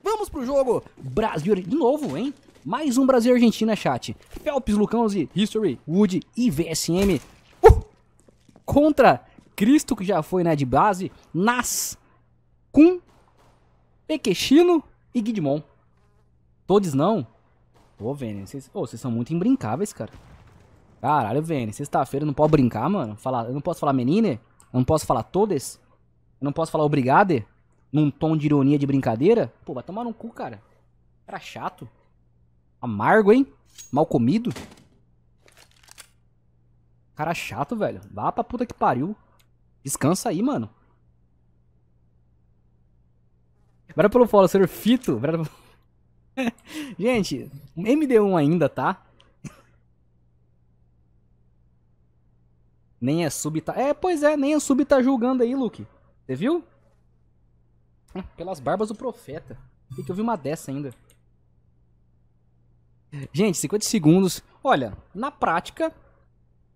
Vamos pro jogo Brasil de novo, hein? Mais um Brasil e Argentina, chat. Phelps, Lucãozi, History, Wood e VSM contra Cristo, que já foi, né, de base, Nas, Kun, Pequechino e Guidmon. Todos não? Ô, Vene, vocês são muito imbrincáveis, cara. Caralho, Vene, sexta-feira não pode brincar, mano. Eu não posso falar menine, eu não posso falar todes, eu não posso falar obrigade, num tom de ironia, de brincadeira. Pô, vai tomar no cu, cara. Era chato. Amargo, hein? Mal comido. Cara chato, velho. Vá pra puta que pariu. Descansa aí, mano. Bora pelo follow, ser Fito. Gente, MD1 ainda, tá? Nem é sub, tá... É, pois é, nem é sub tá julgando aí, Luke. Você viu? Pelas barbas do profeta. Tem que ouvir uma dessa ainda. Gente, 50 segundos. Olha, na prática,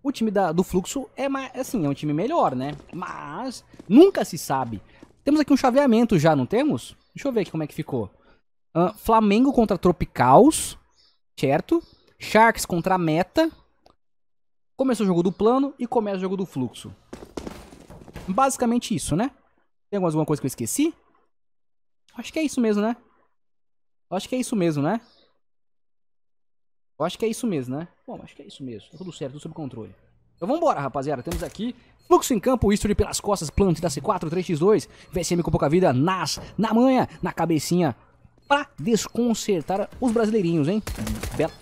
o time do Fluxo é mais, assim, é um time melhor, né? Mas nunca se sabe. Temos aqui um chaveamento já, não temos? Deixa eu ver aqui como é que ficou. Flamengo contra Tropicaus, certo? Sharks contra Meta. Começa o jogo do plano e começa o jogo do Fluxo. Basicamente isso, né? Tem alguma coisa que eu esqueci? Acho que é isso mesmo, né? Acho que é isso mesmo, né? Eu acho que é isso mesmo, né? Bom, acho que é isso mesmo. Tá tudo certo, tudo sob controle. Então vambora, rapaziada. Temos aqui Fluxo em campo, History pelas costas, Plant da C4, 3x2, VSM com pouca vida, Nas na manha, na cabecinha, pra desconcertar os brasileirinhos, hein?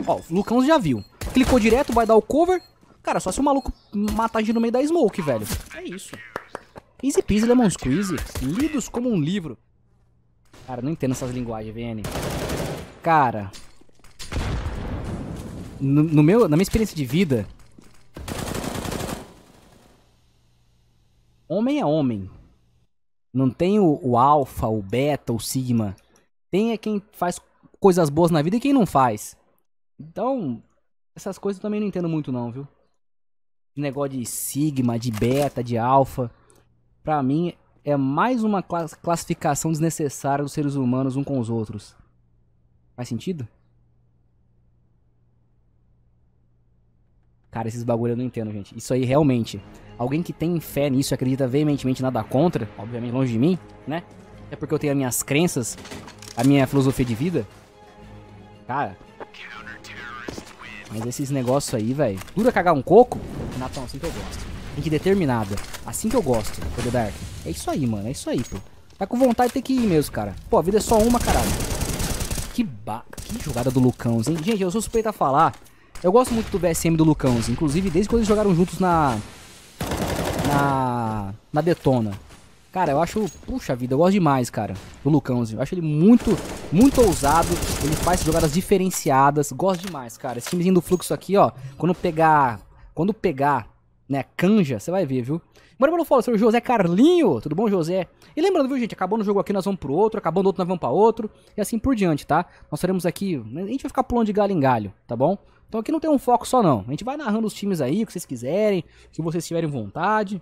Ó, o Lucão já viu. Clicou direto, vai dar o cover. Cara, só se o maluco matar a gente no meio da smoke, velho. É isso. Easy peasy, lemon squeezy, lidos como um livro. Cara, não entendo essas linguagens, VN. Cara... Na minha experiência de vida, homem é homem. Não tem o alfa, o beta, o sigma. Tem é quem faz coisas boas na vida e quem não faz. Então, essas coisas eu também não entendo muito não, viu? Negócio de sigma, de beta, de alfa. Pra mim, é mais uma classificação desnecessária dos seres humanos uns com os outros. Faz sentido? Cara, esses bagulho eu não entendo, gente. Isso aí, realmente, alguém que tem fé nisso e acredita veementemente, nada contra, obviamente longe de mim, né? É porque eu tenho as minhas crenças, a minha filosofia de vida. Cara, mas esses negócios aí, velho, dura cagar um coco? Natão, assim que eu gosto. Tem que determinada. Assim que eu gosto, The Dark. É isso aí, mano, é isso aí, pô. Tá com vontade de ter que ir mesmo, cara. Pô, a vida é só uma, caralho. Que jogada do Lucão, hein? Gente, eu sou suspeito a falar... Eu gosto muito do VSM do Lucão, inclusive desde quando eles jogaram juntos na Detona. Cara, eu acho, puxa vida, eu gosto demais, cara, do Lucão. Eu acho ele muito, muito ousado, ele faz jogadas diferenciadas, gosto demais, cara. Esse timezinho do Fluxo aqui, ó, quando pegar, né, canja, você vai ver, viu? Bora pelo follow, seu José Carlinho, tudo bom, José? E lembrando, viu, gente, acabando o jogo aqui, nós vamos pro outro, acabando outro, nós vamos pra outro, e assim por diante, tá? Nós estaremos aqui, a gente vai ficar pulando de galho em galho, tá bom? Então aqui não tem um foco só não, a gente vai narrando os times aí, o que vocês quiserem, o que vocês tiverem vontade.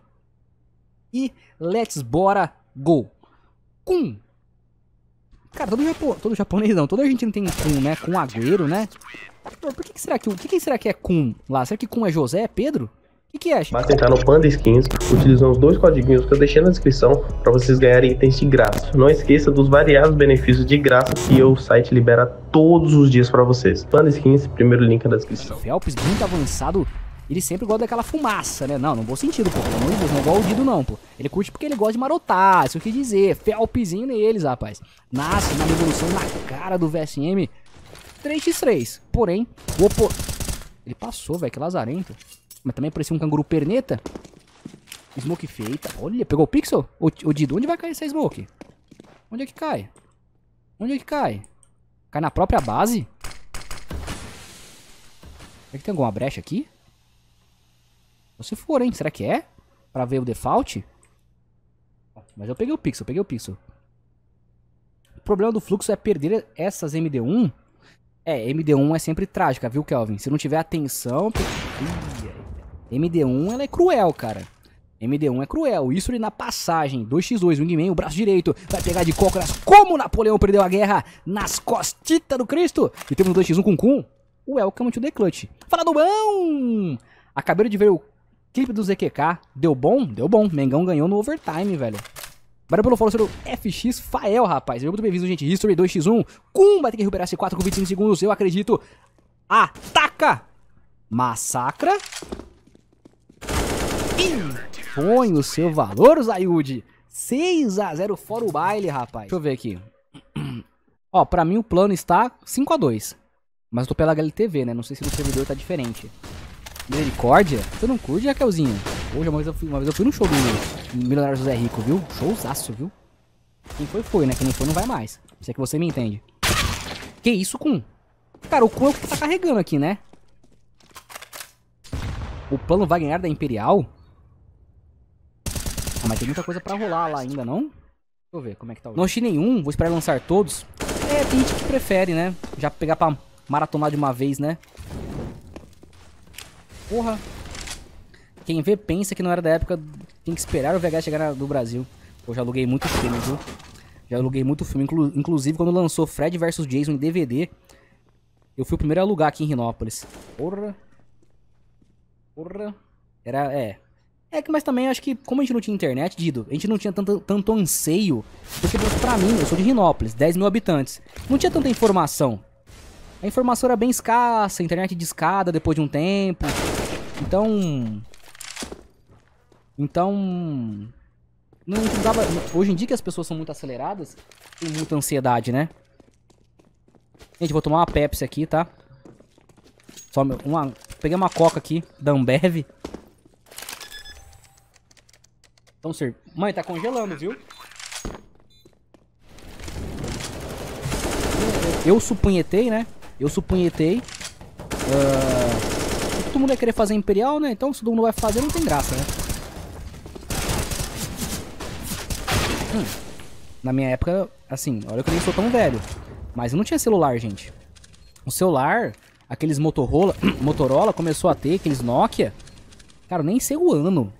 E let's bora go! Kun! Cara, todo japonês não, todo argentino tem Kun, né? Kun Agüero, né? Pô, por que será que será que é Kun lá? Será que Kun é José, Pedro? O que é, gente? Basta entrar no Panda Skins, utilizando os dois codiguinhos que eu deixei na descrição para vocês ganharem itens de graça. Não esqueça dos variados benefícios de graça que o site libera todos os dias para vocês. Panda Skins, primeiro link na descrição. Phelps, muito avançado, ele sempre gosta daquela fumaça, né? Não, não vou sentido, pô. Não igual o Dido, não, pô. Ele curte porque ele gosta de marotar, isso que dizer. Phelpzinho neles, rapaz. Nasce na revolução na cara do VSM. 3x3, porém, o opor... Ele passou, velho, que lazarento. Mas também parecia um canguru perneta. Smoke feita. Olha, pegou o pixel? O Dido, onde vai cair essa smoke? Onde é que cai? Onde é que cai? Cai na própria base? Será que tem alguma brecha aqui? Se for, hein? Será que é? Pra ver o default? Mas eu peguei o pixel, peguei o pixel. O problema do Fluxo é perder essas MD1. É, MD1 é sempre trágica, viu, Kelvin? Se não tiver atenção... MD1, ela é cruel, cara. MD1 é cruel, isso ali na passagem, 2x2, Wingman, o braço direito, vai pegar de cócoras, como Napoleão perdeu a guerra, nas costitas do Cristo, e temos 2x1 com Kun, o Welcome to the Clutch. Fala do bom! Acabaram de ver o clipe do ZQK, deu bom? Deu bom, Mengão ganhou no overtime, velho. Valeu pelo follow, seu FX Fael, rapaz, muito bem-vindo, gente, History 2x1, Kun vai ter que recuperar C4 com 25 segundos, eu acredito, ataca, massacra, põe o seu valor, Zayud. 6x0 fora o baile, rapaz. Deixa eu ver aqui. Ó, pra mim o plano está 5x2. Mas eu tô pela HLTV, né? Não sei se no servidor tá diferente. Misericórdia? Você não curte, Raquelzinho? Hoje uma vez eu fui no show do Milionário José Rico, viu? Showzaço, viu? Quem foi, foi, né? Quem não foi, não vai mais. Se é que você me entende. Que isso, Kun? Cara, o Kun é o que tá carregando aqui, né? O plano vai ganhar da Imperial? Ah, mas tem muita coisa pra rolar lá ainda, não? Deixa eu ver como é que tá o... Não achei nenhum, vou esperar lançar todos. É, tem gente que prefere, né? Já pegar pra maratonar de uma vez, né? Porra. Quem vê pensa que não era da época. Tem que esperar o VHS chegar do Brasil. Eu já aluguei muito filme, viu? Já aluguei muito filme, inclusive quando lançou Fred vs Jason em DVD. Eu fui o primeiro a alugar aqui em Rinópolis. Porra. Porra. Era, é... É que, mas também, acho que, como a gente não tinha internet, Dido, a gente não tinha tanto anseio, porque pra mim, eu sou de Rinópolis, 10 mil habitantes, não tinha tanta informação. A informação era bem escassa, internet de escada depois de um tempo, então, não dava, hoje em dia que as pessoas são muito aceleradas, tem muita ansiedade, né? Gente, vou tomar uma Pepsi aqui, tá? Só uma, peguei uma Coca aqui, da Ambev. Então, mãe, tá congelando, viu? Eu supunhetei, né? Eu supunhetei. Todo mundo ia querer fazer Imperial, né? Então, se todo mundo vai fazer, não tem graça, né? Na minha época, assim, olha que eu nem sou tão velho. Mas eu não tinha celular, gente. O celular, aqueles Motorola começou a ter, aqueles Nokia. Cara, eu nem sei o ano.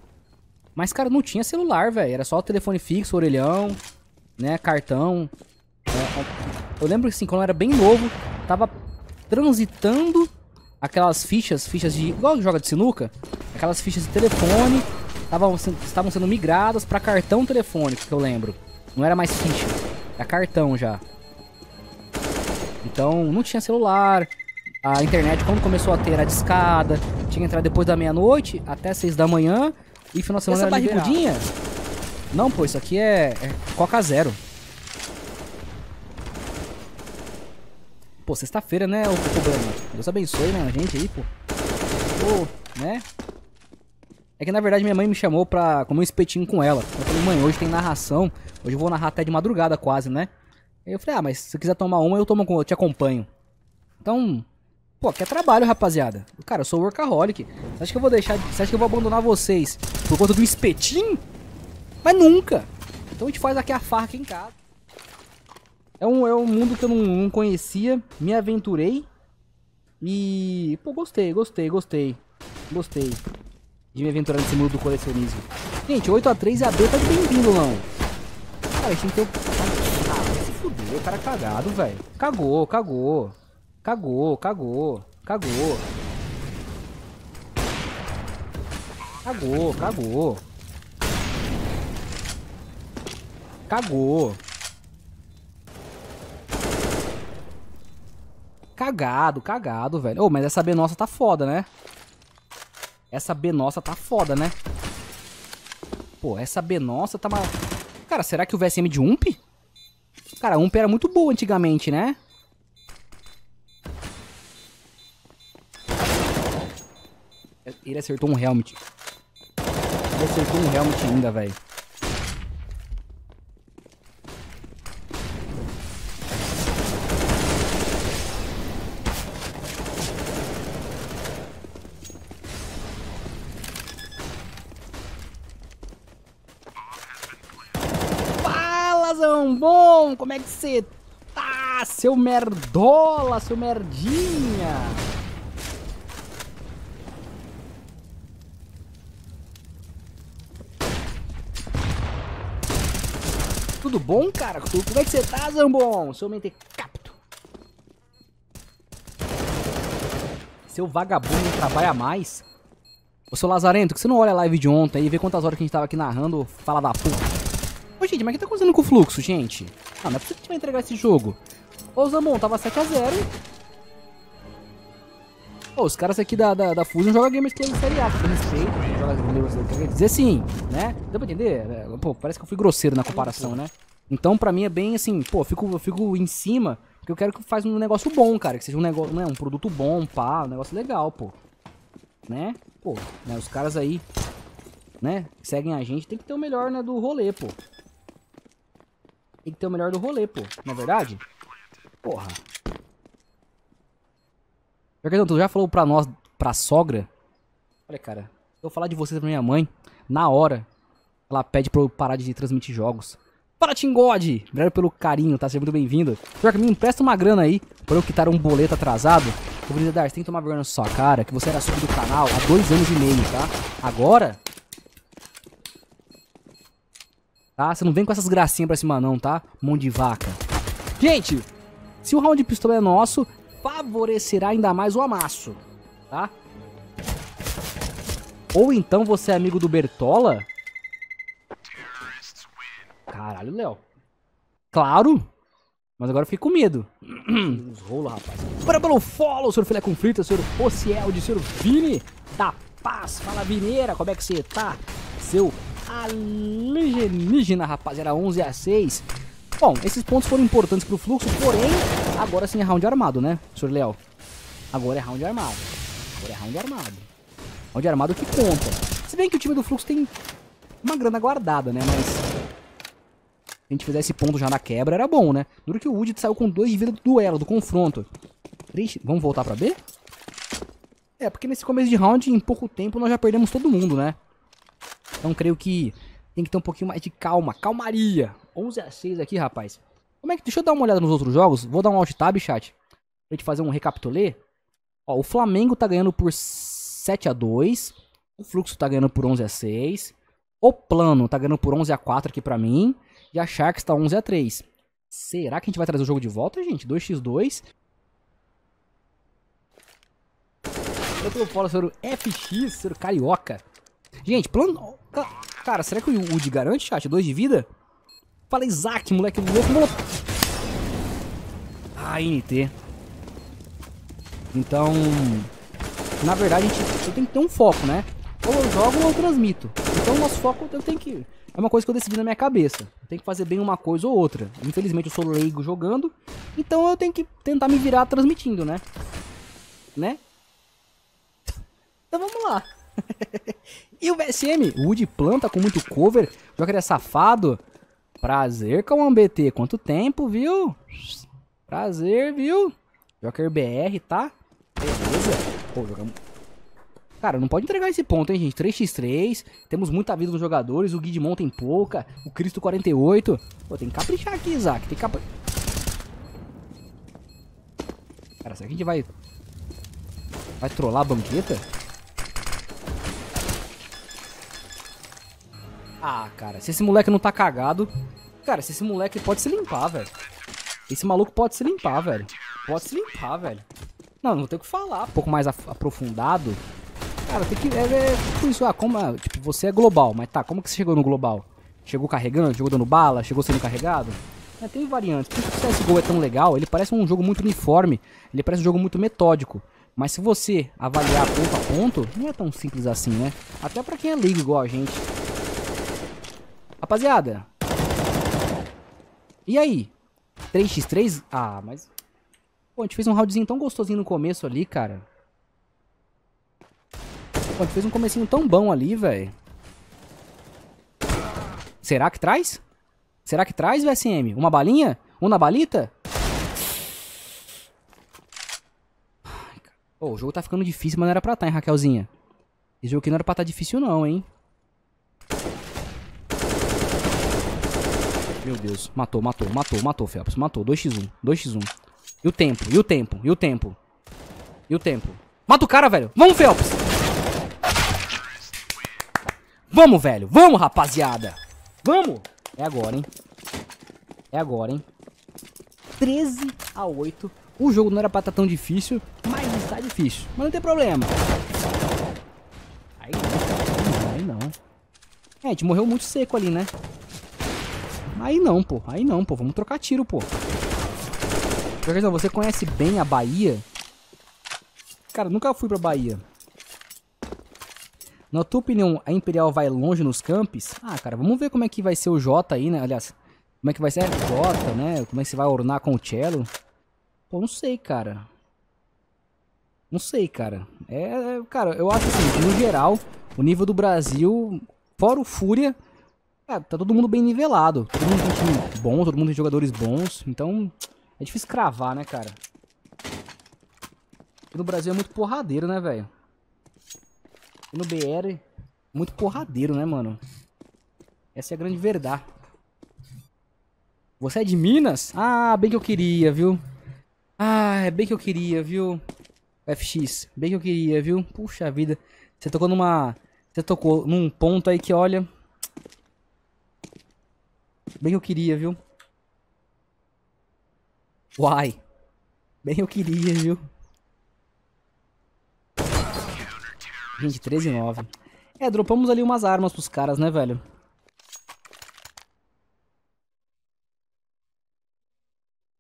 Mas, cara, não tinha celular, velho. Era só telefone fixo, orelhão, né? Cartão. Eu lembro que, assim, quando eu era bem novo, tava transitando aquelas fichas de... Igual joga de sinuca. Aquelas fichas de telefone estavam sendo migradas pra cartão telefônico, que eu lembro. Não era mais ficha. Era cartão já. Então, não tinha celular. A internet, quando começou a ter, era discada. Tinha que entrar depois da meia-noite até 6 da manhã. E final de semana essa barrigudinha? Não, pô, isso aqui é Coca Zero. Pô, sexta-feira, né, o problema? Deus abençoe, né, a gente aí, pô. Pô, né? É que, na verdade, minha mãe me chamou pra comer um espetinho com ela. Eu falei, mãe, hoje tem narração. Hoje eu vou narrar até de madrugada quase, né? Aí eu falei, ah, mas se você quiser tomar uma, eu tomo, eu te acompanho. Então... Pô, que é trabalho, rapaziada. Cara, eu sou workaholic. Você acha que eu vou deixar... Você acha que eu vou abandonar vocês por conta do espetinho? Mas nunca. Então a gente faz aqui a farra aqui em casa. É um mundo que eu não conhecia. Me aventurei. E... Pô, gostei de me aventurar nesse mundo do colecionismo. Gente, 8x3 e a B tá de bem-vindo, não. Cara, tem que ter o... Ah, se fudeu, cara cagado, velho. Cagado, velho. Ô, mas essa B nossa tá foda, né? Pô, essa B nossa tá mal... Cara, será que o VSM de Ump? Cara, Ump era muito boa antigamente, né? Ele acertou um helmet. Ainda, velho. Fala, Zambon! Como é que você tá, seu merdola, seu merdinha? Tudo bom, cara? Como é que você tá, Zambon? Seu mentecapto. Seu vagabundo não trabalha mais. Ô, seu Lazarento, que você não olha a live de ontem e vê quantas horas que a gente tava aqui narrando, fala da puta. Ô, gente, mas o que tá acontecendo com o Fluxo, gente? Ah, não é possível que a gente vai entregar esse jogo. Ô, Zambon, tava 7 a 0. Ô, os caras aqui da Fusion jogam Gamers Club Série A, com respeito. Joga Gamers Club, dizer sim, né? Deu pra entender? Pô, parece que eu fui grosseiro na comparação, né? Então, pra mim é bem assim, pô, eu fico em cima, porque eu quero que faça um negócio bom, cara. Que seja um negócio, né? Um produto bom, pá, um negócio legal, pô. Né? Pô, né? Os caras aí, né? Que seguem a gente, tem que ter o melhor, né? Do rolê, pô. Tem que ter o melhor do rolê, pô. Não é verdade? Porra. Jorgão, tu já falou pra nós, pra sogra? Olha, cara, eu vou falar de vocês pra minha mãe. Na hora, ela pede pra eu parar de transmitir jogos. Para, Tingode! Obrigado pelo carinho, tá? Seja muito bem-vindo. Jorgão, me empresta uma grana aí pra eu quitar um boleto atrasado. Ô, Brinidar, você tem que tomar vergonha na sua cara, que você era sub do canal há 2 anos e meio, tá? Agora... Tá? Você não vem com essas gracinhas pra cima não, tá? Mão de vaca. Gente, se o round de pistola é nosso, favorecerá ainda mais o amasso, tá? Ou então você é amigo do Bertola? Caralho, Léo. Claro. Mas agora eu fiquei com medo. Uns rolos, rapaz. Para pelo follow, senhor Filé com Frita, senhor Ocielde, senhor Vini da Paz. Fala, Vineira, como é que você tá? Seu... alienígena, rapaziada, 11 a 6. Bom, esses pontos foram importantes pro Fluxo, porém, agora sim é round armado, né, senhor Léo? Agora é round armado. Agora é round armado. Round armado que conta. Se bem que o time do Fluxo tem uma grana guardada, né, mas se a gente fizesse ponto já na quebra, era bom, né? Duro que o Woody saiu com 2 de vida do duelo, do confronto. Triste. Vamos voltar pra B? É, porque nesse começo de round, em pouco tempo, nós já perdemos todo mundo, né? Então, creio que tem que ter um pouquinho mais de calma. Calmaria. 11 a 6 aqui, rapaz. Como é que... Deixa eu dar uma olhada nos outros jogos. Vou dar um alt tab, chat. Pra gente fazer um recapitulê. Ó, o Flamengo tá ganhando por 7 a 2. O Fluxo tá ganhando por 11 a 6. O Plano tá ganhando por 11 a 4 aqui pra mim. E a Sharks tá 11 a 3. Será que a gente vai trazer o jogo de volta, gente? 2x2. Eu tô falando sobre o FX, sobre o Carioca. Gente, plano... Cara, será que o Woody garante, chat? 2 de vida? Fala, Isaac, moleque louco, moleque. Ah, NT. Então... Na verdade, a gente tem que ter um foco, né? Ou eu jogo ou eu transmito. Então, o nosso foco eu tenho que... É uma coisa que eu decidi na minha cabeça. Eu tenho que fazer bem uma coisa ou outra. Infelizmente, eu sou leigo jogando. Então, eu tenho que tentar me virar transmitindo, né? Né? Então, vamos lá. E o VSM? Woody planta com muito cover. Joker é safado. Prazer com o BT. Quanto tempo, viu? Prazer, viu? Joker BR, tá? Beleza. Pô, jogamos. Cara, não pode entregar esse ponto, hein, gente? 3x3. Temos muita vida nos jogadores. O Guidmon tem pouca. O Cristo 48. Pô, tem que caprichar aqui, Isaac. Tem que caprichar. Cara, será que a gente vai... Vai trollar a banqueta? Ah, cara, se esse moleque não tá cagado... Cara, se esse moleque pode se limpar, velho. Esse maluco pode se limpar, velho. Pode se limpar, velho. Não, não tem o que falar. Um pouco mais aprofundado. Cara, tem que... Tipo isso, ah, como... Tipo, você é global, mas tá, como que você chegou no global? Chegou carregando? Chegou dando bala? Chegou sendo carregado? É, tem variantes. Por que o CSGO é tão legal? Ele parece um jogo muito uniforme. Ele parece um jogo muito metódico. Mas se você avaliar ponto a ponto, não é tão simples assim, né? Até pra quem é leigo igual a gente... Rapaziada, e aí? 3x3? Ah, mas... Pô, a gente fez um roundzinho tão gostosinho no começo ali, cara. Pô, a gente fez um comecinho tão bom ali, velho. Será que traz? Será que traz, VSM? Uma balinha? Uma balita? Ai, cara. Pô, o jogo tá ficando difícil, mas não era pra tá, hein, Raquelzinha? Esse jogo aqui não era pra tá difícil não, hein? Meu Deus, matou, Felps, matou, 2x1. E o tempo. Mata o cara, velho. Vamos, Felps. Vamos, velho. Vamos, rapaziada. Vamos. É agora, hein. É agora, hein? 13-8. O jogo não era pra estar tão difícil, mas está difícil. Mas não tem problema. Aí não. É, a gente morreu muito seco ali, né? Aí não, pô. Aí não, pô. Vamos trocar tiro, pô. Você conhece bem a Bahia? Cara, nunca fui pra Bahia. Na tua opinião, a Imperial vai longe nos campos? Ah, cara, vamos ver como é que vai ser o Jota aí, né? Aliás, como é que vai ser a Jota, né? Como é que você vai ornar com o cello? Pô, não sei, cara. Não sei, cara. Cara, eu acho assim, no geral, o nível do Brasil, fora o Fúria, cara, tá todo mundo bem nivelado. Todo mundo tem time bom, todo mundo tem jogadores bons. Então, é difícil cravar, né, cara? No Brasil é muito porradeiro, né, velho? No BR, muito porradeiro, né, mano? Essa é a grande verdade. Você é de Minas? Ah, bem que eu queria, viu? Ah, é bem que eu queria, viu? FX, bem que eu queria, viu? Puxa vida. Você tocou numa... Você tocou num ponto aí que, olha... Bem que eu queria, viu? Uai. Bem que eu queria, viu? Gente, 13-9. É, dropamos ali umas armas pros caras, né, velho?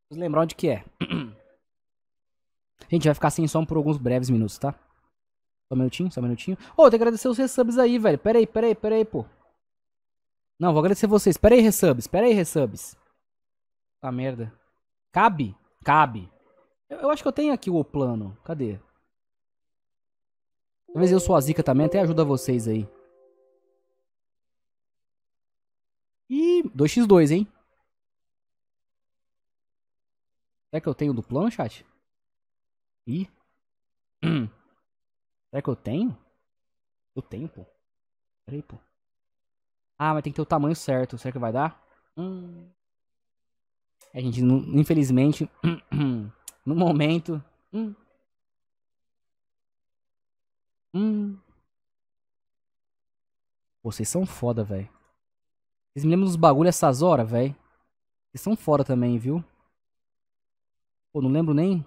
Vou lembrar onde que é. Gente, vai ficar sem som por alguns breves minutos, tá? Só um minutinho, só um minutinho. Ô, tem que agradecer os resubs aí, velho. Pera aí, pô. Não, vou agradecer vocês. Pera aí, resubs. Tá merda. Cabe? Cabe. Eu acho que eu tenho aqui o plano. Cadê? Talvez eu sou a zica também, até ajuda vocês aí. Ih, 2x2, hein? Será que eu tenho do plano, chat? Ih. Será que eu tenho? Eu tenho, pô. Pera aí, pô. Ah, mas tem que ter o tamanho certo. Será que vai dar? É, gente, infelizmente, no momento... Vocês são foda, velho. Vocês me lembram dos bagulho essas horas, velho? Vocês são foda também, viu? Pô, não lembro nem.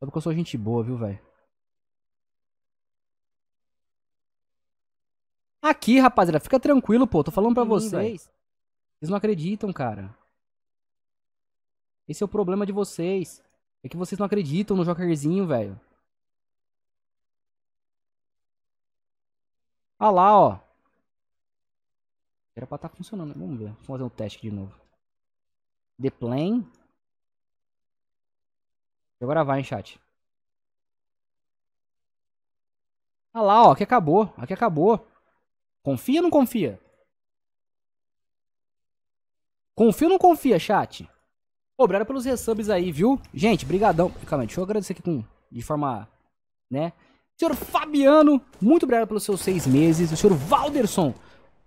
Sabe que eu sou gente boa, viu, velho? Aqui, rapaziada, fica tranquilo, pô. Tô falando pra vocês. Vocês não acreditam, cara. Esse é o problema de vocês. É que vocês não acreditam no jokerzinho, velho. Ah lá, ó. Era pra estar funcionando. Vamos ver. Vamos fazer um teste aqui de novo. The plane. Agora vai, hein, chat. Ah lá, ó. Aqui acabou. Aqui acabou. Confia ou não confia? Confia ou não confia, chat? Obrigado pelos resubs aí, viu? Gente, brigadão. Calma aí, deixa eu agradecer aqui de forma, né... Senhor Fabiano, muito obrigado pelos seus 6 meses. O senhor Valderson.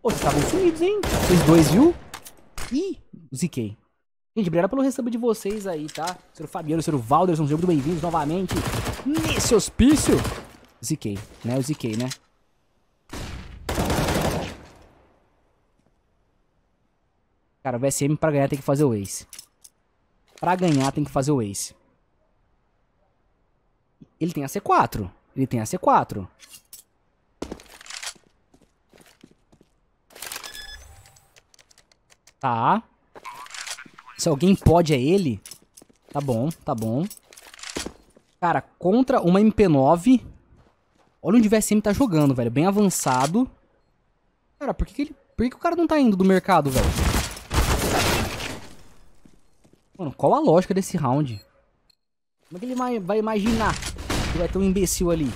Pô, vocês estavam sumidos, hein? Vocês dois, viu? Ih, ziquei. Gente, obrigado pelo recebo de vocês aí, tá? O senhor Fabiano, o senhor Valderson, sejam muito bem-vindos novamente nesse hospício. Ziquei, né? Eu ziquei, né? Cara, o VSM pra ganhar tem que fazer o Ace. Pra ganhar tem que fazer o Ace. Ele tem a C4. Ele tem a C4. Tá. Se alguém pode é ele. Tá bom, tá bom. Cara, contra uma MP9. Olha onde o VSM tá jogando, velho. Bem avançado. Cara, por que o cara não tá indo do mercado, velho? Mano, qual a lógica desse round? Como é que ele vai imaginar? Vai ter um imbecil ali.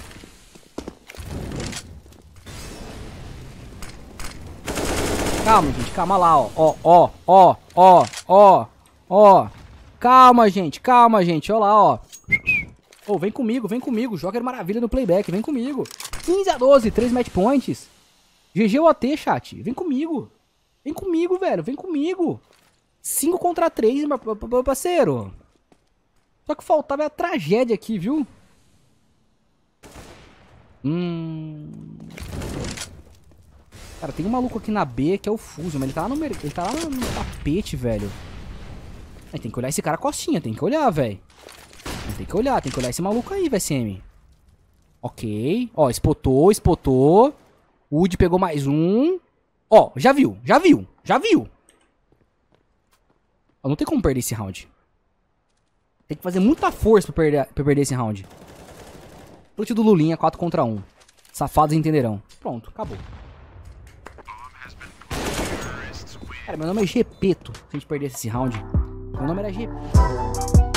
Calma, gente. Calma lá, ó. Ó, ó, ó, ó, ó, ó. Calma, gente. Calma, gente. Ó lá, ó. Ô, vem comigo, vem comigo. Joker Maravilha no playback. Vem comigo. 15-12. 3 match points. GG ou AT, chat. Vem comigo. Vem comigo, velho. Vem comigo. 5-3, meu parceiro. Só que faltava a tragédia aqui, viu? Cara, tem um maluco aqui na B que é o Fusion, mas ele tá lá no, ele tá lá no tapete, velho. Aí tem que olhar esse cara costinha, tem que olhar, velho. Tem que olhar esse maluco aí, velho, CM. Ok. Ó, spotou, spotou. Wood pegou mais um. Ó, já viu, já viu, já viu. Ó, não tem como perder esse round. Tem que fazer muita força pra perder esse round. Plot do Lulinha, 4 contra 1. Safados entenderão. Pronto, acabou. Cara, meu nome é Gepeto. Se a gente perdesse esse round, meu nome era Gepeto.